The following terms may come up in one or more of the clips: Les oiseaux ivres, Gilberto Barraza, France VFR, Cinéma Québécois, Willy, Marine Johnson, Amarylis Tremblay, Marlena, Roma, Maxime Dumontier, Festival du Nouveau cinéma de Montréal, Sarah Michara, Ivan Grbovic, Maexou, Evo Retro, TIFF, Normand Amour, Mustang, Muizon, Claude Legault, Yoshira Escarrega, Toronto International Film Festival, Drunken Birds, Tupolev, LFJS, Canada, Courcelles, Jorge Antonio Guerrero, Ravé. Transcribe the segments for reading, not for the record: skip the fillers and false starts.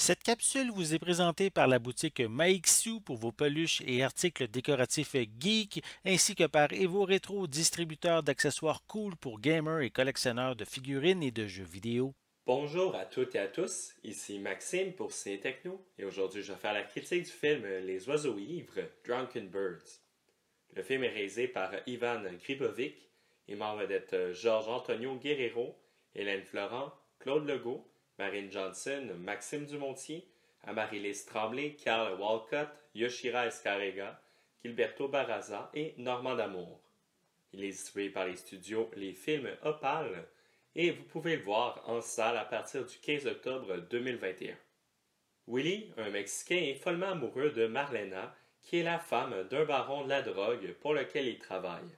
Cette capsule vous est présentée par la boutique Maexou pour vos peluches et articles décoratifs geek, ainsi que par Evo Retro, distributeur d'accessoires cool pour gamers et collectionneurs de figurines et de jeux vidéo. Bonjour à toutes et à tous, ici Maxime pour Cine-Techno, et aujourd'hui je vais faire la critique du film Les oiseaux ivres, Drunken Birds. Le film est réalisé par Ivan Grbovic, et membre d'être Jorge Antonio Guerrero, Hélène Florent, Claude Legault, Marine Johnson, Maxime Dumontier, Amarylis Tremblay, Karl Walcott, Yoshira Escarrega, Gilberto Barraza et Normand Amour. Il est distribué par les studios Les Films Opale et vous pouvez le voir en salle à partir du 15 octobre 2021. Willy, un Mexicain, est follement amoureux de Marlena, qui est la femme d'un baron de la drogue pour lequel il travaille.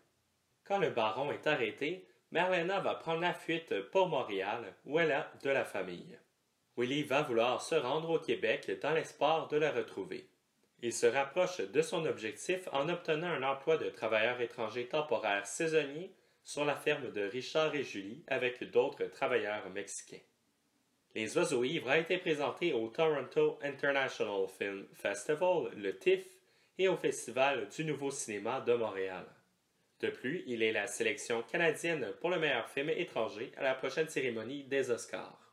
Quand le baron est arrêté, Marlena va prendre la fuite pour Montréal, où elle a de la famille. Willy va vouloir se rendre au Québec dans l'espoir de la retrouver. Il se rapproche de son objectif en obtenant un emploi de travailleur étranger temporaire saisonnier sur la ferme de Richard et Julie avec d'autres travailleurs mexicains. Les oiseaux ivres a été présenté au Toronto International Film Festival, le TIFF, et au Festival du Nouveau cinéma de Montréal. De plus, il est la sélection canadienne pour le meilleur film étranger à la prochaine cérémonie des Oscars.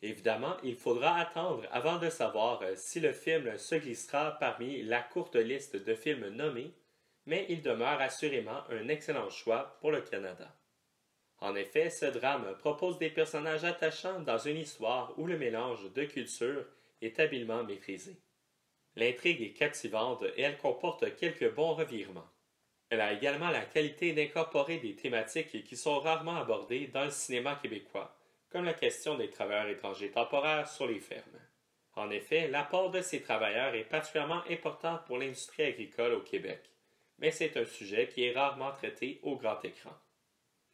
Évidemment, il faudra attendre avant de savoir si le film se glissera parmi la courte liste de films nommés, mais il demeure assurément un excellent choix pour le Canada. En effet, ce drame propose des personnages attachants dans une histoire où le mélange de cultures est habilement maîtrisé. L'intrigue est captivante et elle comporte quelques bons revirements. Elle a également la qualité d'incorporer des thématiques qui sont rarement abordées dans le cinéma québécois, comme la question des travailleurs étrangers temporaires sur les fermes. En effet, l'apport de ces travailleurs est particulièrement important pour l'industrie agricole au Québec, mais c'est un sujet qui est rarement traité au grand écran.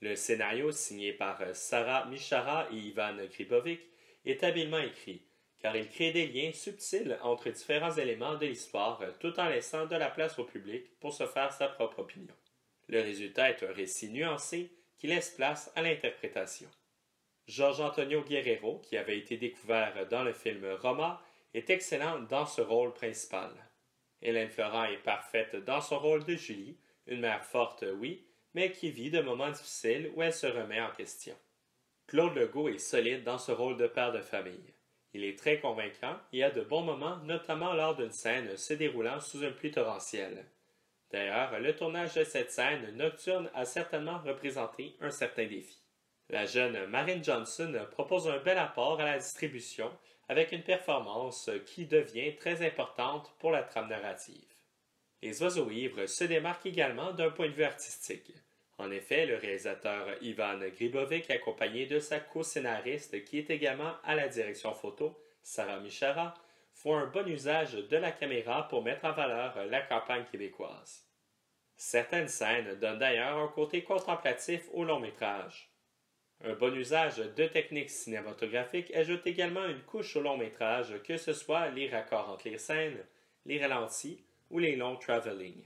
Le scénario, signé par Sarah Michara et Ivan Grbovic, est habilement écrit, car il crée des liens subtils entre différents éléments de l'histoire tout en laissant de la place au public pour se faire sa propre opinion. Le résultat est un récit nuancé qui laisse place à l'interprétation. Jorge Antonio Guerrero, qui avait été découvert dans le film Roma, est excellent dans ce rôle principal. Hélène Florent est parfaite dans son rôle de Julie, une mère forte, oui, mais qui vit de moments difficiles où elle se remet en question. Claude Legault est solide dans ce rôle de père de famille. Il est très convaincant et a de bons moments, notamment lors d'une scène se déroulant sous une pluie torrentielle. D'ailleurs, le tournage de cette scène nocturne a certainement représenté un certain défi. La jeune Marine Johnson propose un bel apport à la distribution avec une performance qui devient très importante pour la trame narrative. Les oiseaux ivres se démarquent également d'un point de vue artistique. En effet, le réalisateur Ivan Grbovic, accompagné de sa co-scénariste qui est également à la direction photo, Sarah Michara, font un bon usage de la caméra pour mettre en valeur la campagne québécoise. Certaines scènes donnent d'ailleurs un côté contemplatif au long métrage. Un bon usage de techniques cinématographiques ajoute également une couche au long métrage, que ce soit les raccords entre les scènes, les ralentis ou les longs travelling.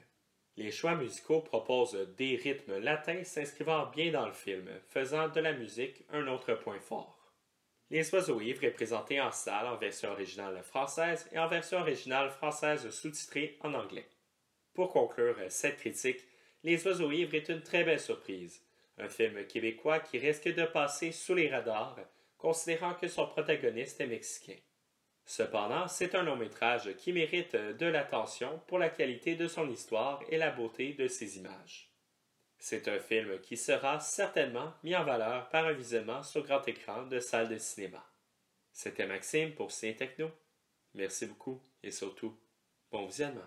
Les choix musicaux proposent des rythmes latins s'inscrivant bien dans le film, faisant de la musique un autre point fort. Les oiseaux ivres est présenté en salle en version originale française et en version originale française sous-titrée en anglais. Pour conclure cette critique, Les oiseaux ivres est une très belle surprise, un film québécois qui risque de passer sous les radars, considérant que son protagoniste est mexicain. Cependant, c'est un long-métrage qui mérite de l'attention pour la qualité de son histoire et la beauté de ses images. C'est un film qui sera certainement mis en valeur par un visionnement sur grand écran de salle de cinéma. C'était Maxime pour Cine-Techno. Merci beaucoup et surtout, bon visionnement.